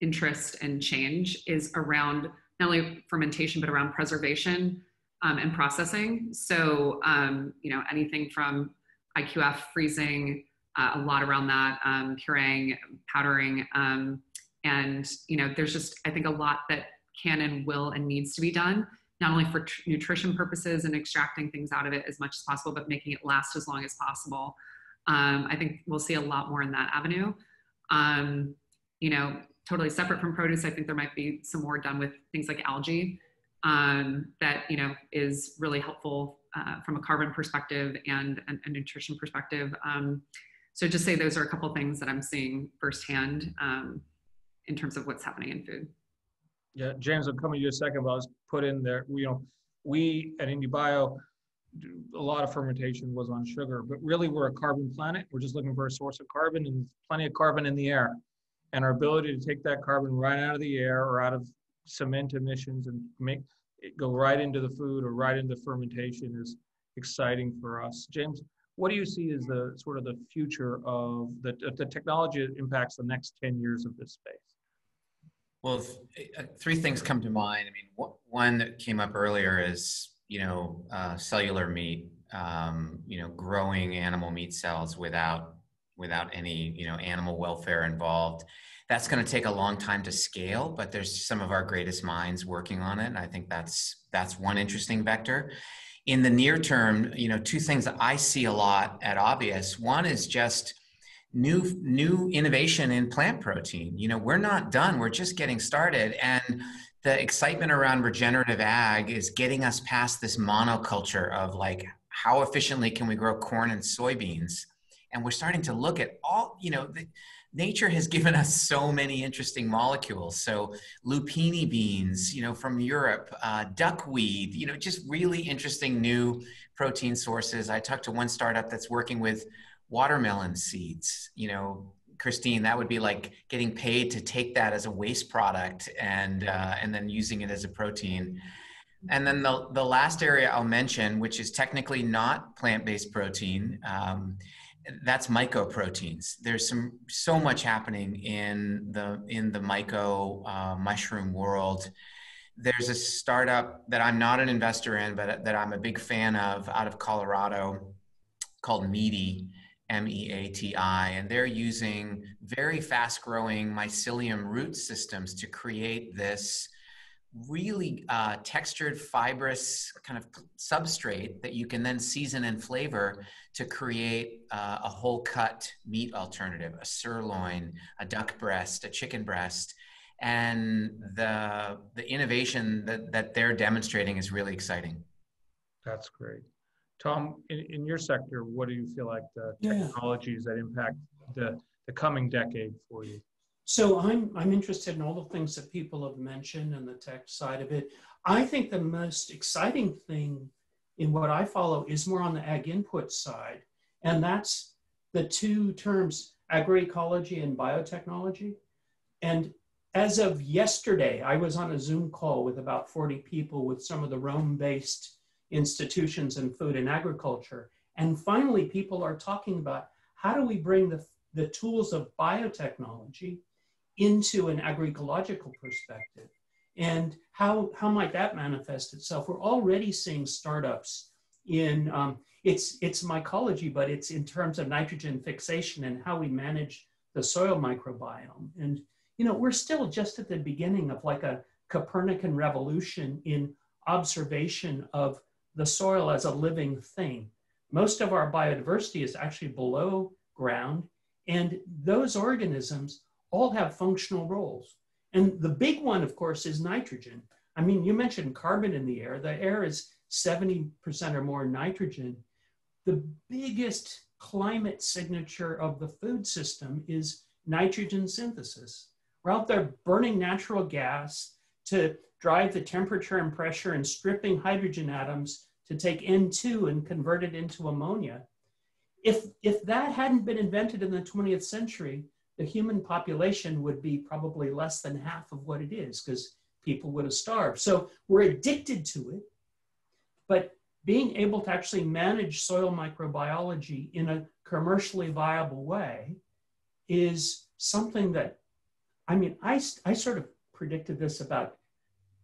interest and change, is around not only fermentation, but around preservation um, and processing. So, um, you know, anything from I Q F freezing, uh, a lot around that, um, pureeing, powdering. Um, and, you know, there's just, I think, a lot that can and will and needs to be done, not only for nutrition purposes and extracting things out of it as much as possible, but making it last as long as possible. Um, I think we'll see a lot more in that avenue. Um, you know, totally separate from produce, I think there might be some more done with things like algae um, that, you know, is really helpful uh, from a carbon perspective and a nutrition perspective. Um, so just say those are a couple of things that I'm seeing firsthand um, in terms of what's happening in food. Yeah, James, I'm coming to you a second, but I was put in there, you know, we at IndieBio, a lot of fermentation was on sugar, but really we're a carbon planet. We're just looking for a source of carbon, and plenty of carbon in the air. And our ability to take that carbon right out of the air or out of cement emissions and make it go right into the food or right into fermentation is exciting for us. James, what do you see as the sort of the future of the, the technology that impacts the next ten years of this space? Well, th three things come to mind. I mean, wh one that came up earlier is, you know, uh, cellular meat, um, you know, growing animal meat cells without, without any, you know, animal welfare involved. That's going to take a long time to scale, but there's some of our greatest minds working on it. And I think that's, that's one interesting vector. In the near term, you know, two things that I see a lot at Obvious. One is just New, new innovation in plant protein. You know, we're not done, we're just getting started. And the excitement around regenerative ag is getting us past this monoculture of like, how efficiently can we grow corn and soybeans? And we're starting to look at all, you know, the, nature has given us so many interesting molecules. So lupini beans, you know, from Europe, uh, duckweed, you know, just really interesting new protein sources. I talked to one startup that's working with watermelon seeds. You know, Christine, that would be like getting paid to take that as a waste product and uh, and then using it as a protein. And then the, the last area I'll mention, which is technically not plant-based protein, um, that's mycoproteins. There's some so much happening in the in the myco uh, mushroom world. There's a startup that I'm not an investor in, but that I'm a big fan of, out of Colorado, called Meaty. M E A T I, and they're using very fast-growing mycelium root systems to create this really uh, textured, fibrous kind of substrate that you can then season and flavor to create uh, a whole-cut meat alternative, a sirloin, a duck breast, a chicken breast. And the, the innovation that, that they're demonstrating is really exciting. That's great. Tom, in, in your sector, what do you feel like the technologies yeah. that impact the, the coming decade for you? So I'm, I'm interested in all the things that people have mentioned and the tech side of it. I think the most exciting thing in what I follow is more on the ag input side. And that's the two terms, agroecology and biotechnology. And as of yesterday, I was on a Zoom call with about forty people with some of the Rome-based institutions in food and agriculture. And finally, people are talking about how do we bring the, the tools of biotechnology into an agroecological perspective? And how, how might that manifest itself? We're already seeing startups in, um, it's, it's mycology, but it's in terms of nitrogen fixation and how we manage the soil microbiome. And, you know, we're still just at the beginning of like a Copernican revolution in observation of the soil as a living thing. Most of our biodiversity is actually below ground, and those organisms all have functional roles. And the big one, of course, is nitrogen. I mean, you mentioned carbon in the air. The air is seventy percent or more nitrogen. The biggest climate signature of the food system is nitrogen synthesis. We're out there burning natural gas to drive the temperature and pressure and stripping hydrogen atoms to take N two and convert it into ammonia. If, if that hadn't been invented in the twentieth century, the human population would be probably less than half of what it is, because people would have starved. So we're addicted to it, but being able to actually manage soil microbiology in a commercially viable way is something that, I mean, I, I sort of predicted this about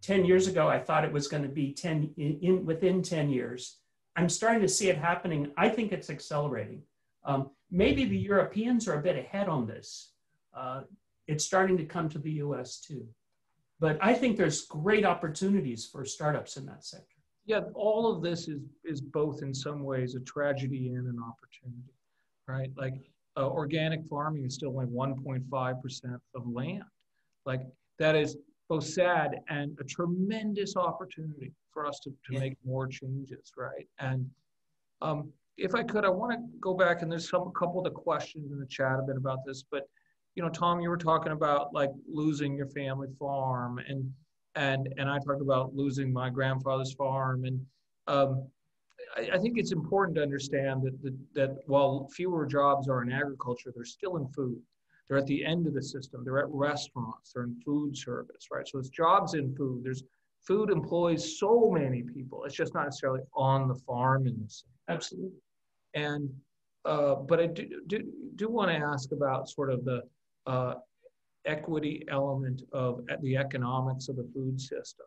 ten years ago. I thought it was going to be ten in, in within ten years. I'm starting to see it happening. I think it's accelerating. Um, maybe the Europeans are a bit ahead on this. Uh, it's starting to come to the U S too. But I think there's great opportunities for startups in that sector. Yeah, all of this is, is both in some ways a tragedy and an opportunity, right? Like uh, organic farming is still only one point five percent of land. Like that is both sad and a tremendous opportunity for us to, to yeah. make more changes, right? And um, if I could, I want to go back, and there's some a couple of the questions in the chat a bit about this, but you know, Tom, you were talking about like losing your family farm, and and and I talked about losing my grandfather's farm, and um, I, I think it's important to understand that, that that while fewer jobs are in agriculture, they're still in food. They're at the end of the system. They're at restaurants. They're in food service, right? So it's jobs in food. There's food employs so many people. It's just not necessarily on the farm in this. Absolutely. And uh, but I do do, do want to ask about sort of the uh, equity element of the economics of the food system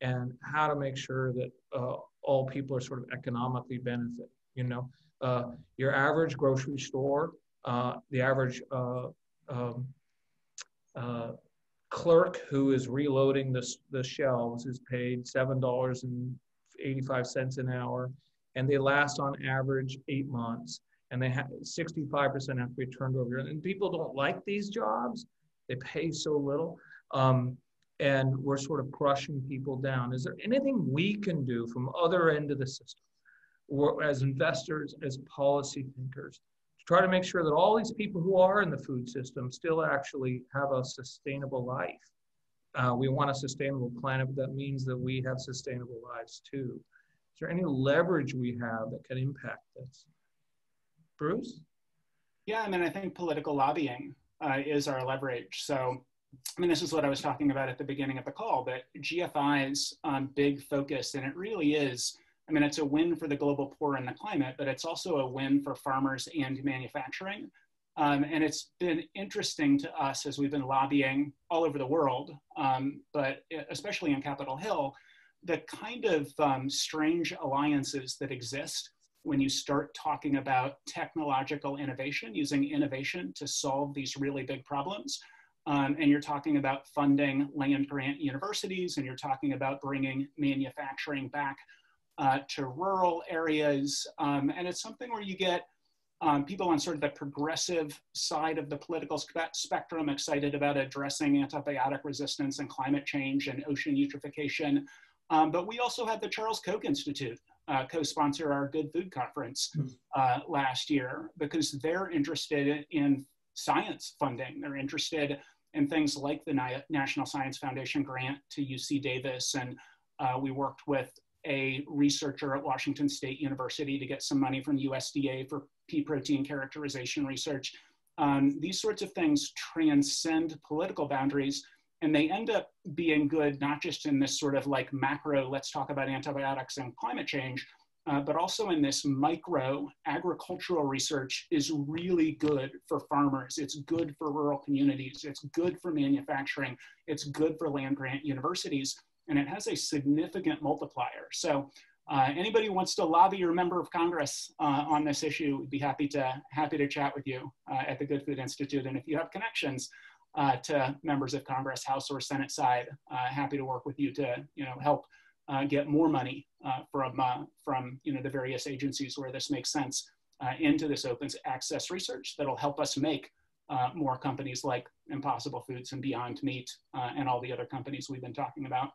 and how to make sure that uh, all people are sort of economically benefiting. You know, uh, your average grocery store, uh, the average uh, um, uh, clerk who is reloading the, the shelves is paid seven dollars and eighty-five cents an hour, and they last on average eight months. And they have sixty-five percent have to be turned over. And people don't like these jobs. They pay so little. Um, and we're sort of crushing people down. Is there anything we can do from other end of the system, or as investors, as policy thinkers, to try to make sure that all these people who are in the food system still actually have a sustainable life? Uh, we want a sustainable planet, but that means that we have sustainable lives too. Is there any leverage we have that can impact this? Bruce? Yeah, I mean, I think political lobbying uh, is our leverage. So, I mean, this is what I was talking about at the beginning of the call, but G F I's um, big focus, and it really is, I mean, it's a win for the global poor and the climate, but it's also a win for farmers and manufacturing. Um, and it's been interesting to us as we've been lobbying all over the world, um, but especially in Capitol Hill, the kind of um, strange alliances that exist when you start talking about technological innovation, using innovation to solve these really big problems. Um, and you're talking about funding land grant universities, and you're talking about bringing manufacturing back uh, to rural areas. Um, and it's something where you get um, people on sort of the progressive side of the political spe- spectrum excited about addressing antibiotic resistance and climate change and ocean eutrophication. Um, but we also had the Charles Koch Institute Uh, co-sponsor our Good Food Conference uh, last year, because they're interested in science funding. They're interested in things like the Ni- National Science Foundation grant to U C Davis. And uh, we worked with a researcher at Washington State University to get some money from U S D A for pea protein characterization research. Um, these sorts of things transcend political boundaries, and they end up being good, not just in this sort of like macro, let's talk about antibiotics and climate change, uh, but also in this micro, agricultural research is really good for farmers. It's good for rural communities. It's good for manufacturing. It's good for land grant universities. And it has a significant multiplier. So uh, anybody who wants to lobby your member of Congress uh, on this issue, we'd be happy to, happy to chat with you uh, at the Good Food Institute. And if you have connections, Uh, to members of Congress, House or Senate side, uh, happy to work with you to, you know, help uh, get more money uh, from, uh, from, you know, the various agencies where this makes sense uh, into this open access research that'll help us make uh, more companies like Impossible Foods and Beyond Meat uh, and all the other companies we've been talking about.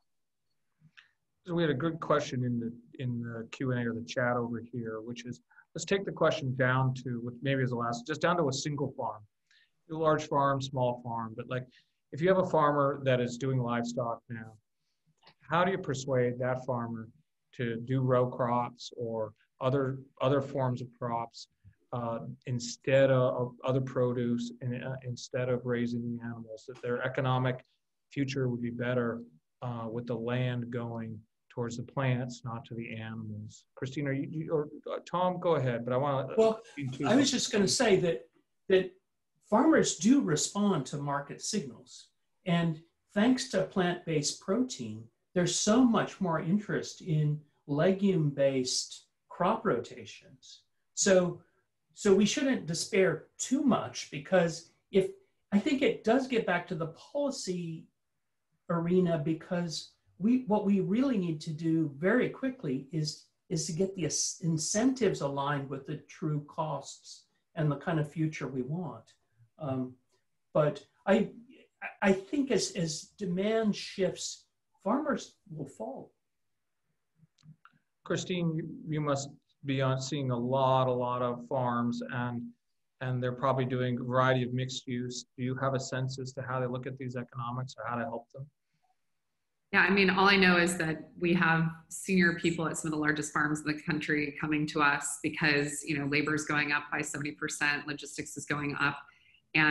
So we had a good question in the in the Q and A or the chat over here, which is, let's take the question down to, which maybe is the last, just down to a single farm. Large farm, small farm, but like if you have a farmer that is doing livestock now, how do you persuade that farmer to do row crops or other other forms of crops uh, instead of, of other produce and uh, instead of raising the animals, that their economic future would be better uh, with the land going towards the plants, not to the animals? Christine, are you, you or uh, Tom, go ahead, but I want to- Well, I was just gonna say that that farmers do respond to market signals, and thanks to plant-based protein, there's so much more interest in legume-based crop rotations. So, so we shouldn't despair too much, because if, I think it does get back to the policy arena, because we what we really need to do very quickly is, is to get the incentives aligned with the true costs and the kind of future we want. Um, but I, I think as, as demand shifts, farmers will follow. Christine, you, you must be on seeing a lot, a lot of farms, and and they're probably doing a variety of mixed use. Do you have a sense as to how they look at these economics or how to help them? Yeah, I mean, all I know is that we have senior people at some of the largest farms in the country coming to us because, you know, labor is going up by seventy percent, logistics is going up.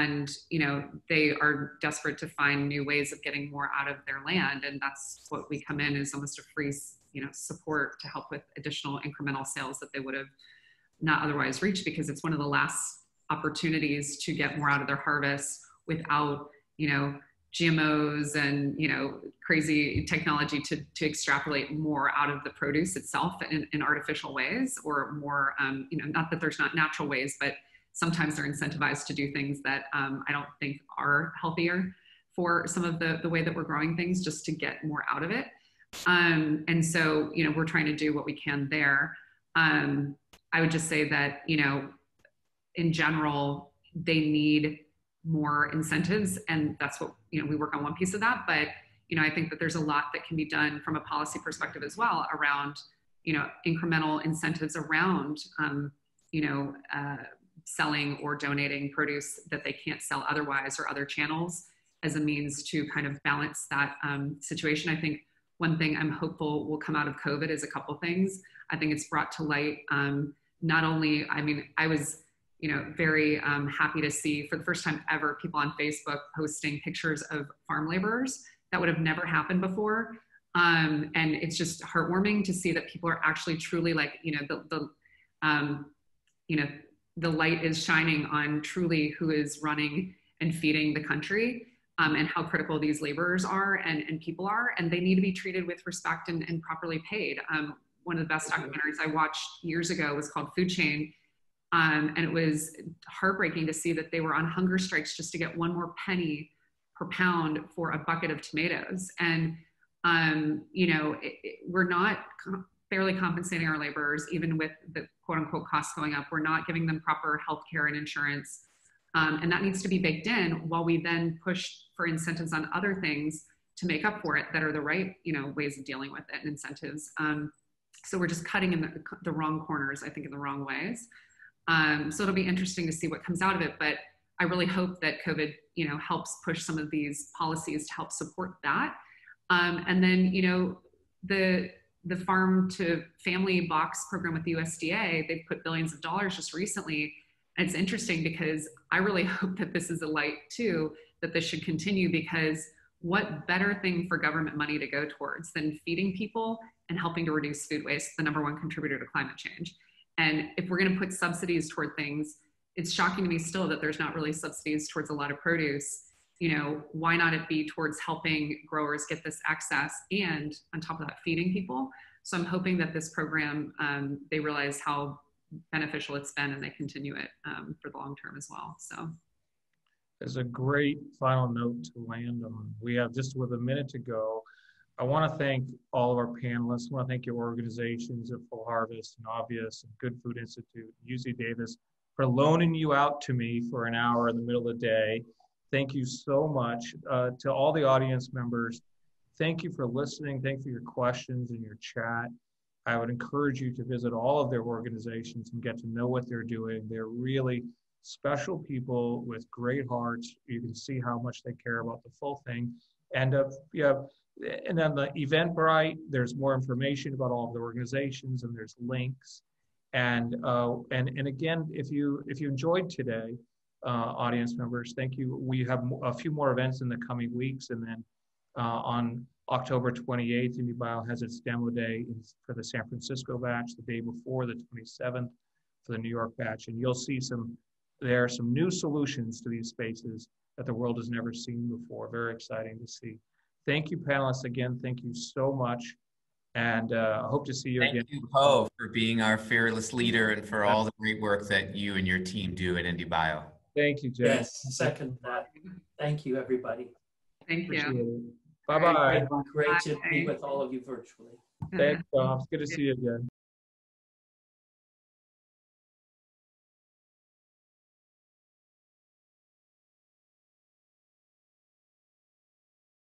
And, you know, they are desperate to find new ways of getting more out of their land. And that's what we come in, is almost a free, you know, support to help with additional incremental sales that they would have not otherwise reached, because it's one of the last opportunities to get more out of their harvest without you know, G M Os and, you know, crazy technology to, to extrapolate more out of the produce itself in, in artificial ways, or more, um, you know, not that there's not natural ways, but sometimes they're incentivized to do things that um, I don't think are healthier for some of the, the way that we're growing things, just to get more out of it. Um, and so, you know, we're trying to do what we can there. Um, I would just say that, you know, in general, they need more incentives, and that's what, you know, we work on one piece of that. But, you know, I think that there's a lot that can be done from a policy perspective as well around, you know, incremental incentives around, um, you know, uh, selling or donating produce that they can't sell otherwise, or other channels, as a means to kind of balance that um, situation. I think one thing I'm hopeful will come out of COVID is a couple things. I think it's brought to light, um, not only, I mean, I was, you know, very um, happy to see for the first time ever people on Facebook posting pictures of farm laborers. That would have never happened before. Um, and it's just heartwarming to see that people are actually truly, like, you know, the, the um, you know, the light is shining on truly who is running and feeding the country, um, and how critical these laborers are and, and people are, and they need to be treated with respect and, and properly paid. Um, one of the best documentaries I watched years ago was called Food Chain. Um, and it was heartbreaking to see that they were on hunger strikes just to get one more penny per pound for a bucket of tomatoes. And, um, you know, it, it, we're not com- fairly compensating our laborers, even with the quote unquote costs going up. We're not giving them proper health care and insurance. Um, and that needs to be baked in, while we then push for incentives on other things to make up for it that are the right, you know, ways of dealing with it and incentives. Um, so we're just cutting in the, the wrong corners, I think, in the wrong ways. Um, so it'll be interesting to see what comes out of it, but I really hope that COVID, you know, helps push some of these policies to help support that. Um, and then, you know, the, the farm to family box program with the U S D A, they've put billions of dollars just recently. And it's interesting because I really hope that this is a light too, that this should continue, because what better thing for government money to go towards than feeding people and helping to reduce food waste, the number one contributor to climate change. And if we're going to put subsidies toward things, it's shocking to me still that there's not really subsidies towards a lot of produce. You know, why not it be towards helping growers get this access, and on top of that, feeding people? So I'm hoping that this program, um, they realize how beneficial it's been, and they continue it um, for the long term as well. So there's a great final note to land on. We have just with a minute to go. I want to thank all of our panelists. I want to thank your organizations at Full Harvest and Obvious and Good Food Institute, U C Davis, for loaning you out to me for an hour in the middle of the day. Thank you so much. Uh, to all the audience members, thank you for listening. Thank you for your questions and your chat. I would encourage you to visit all of their organizations and get to know what they're doing. They're really special people with great hearts. You can see how much they care about the full thing. And uh, yeah, and on the Eventbrite, there's more information about all of the organizations, and there's links. And uh, and and again, if you if you enjoyed today, uh, audience members, thank you. We have a few more events in the coming weeks, and then uh, on October twenty-eighth, IndieBio has its demo day for the San Francisco batch. The day before, the twenty-seventh, for the New York batch, and you'll see some there are some new solutions to these spaces that the world has never seen before. Very exciting to see. Thank you, panelists, again. Thank you so much. And I uh, hope to see you thank again. Thank you, Po, for being our fearless leader and for all the great work that you and your team do at IndieBio. Thank you, Jess. Yes, second that. Thank you, everybody. Thank you. Bye-bye. Great, great, great to be with all of you virtually. Thanks, Tom. It's good to see you again.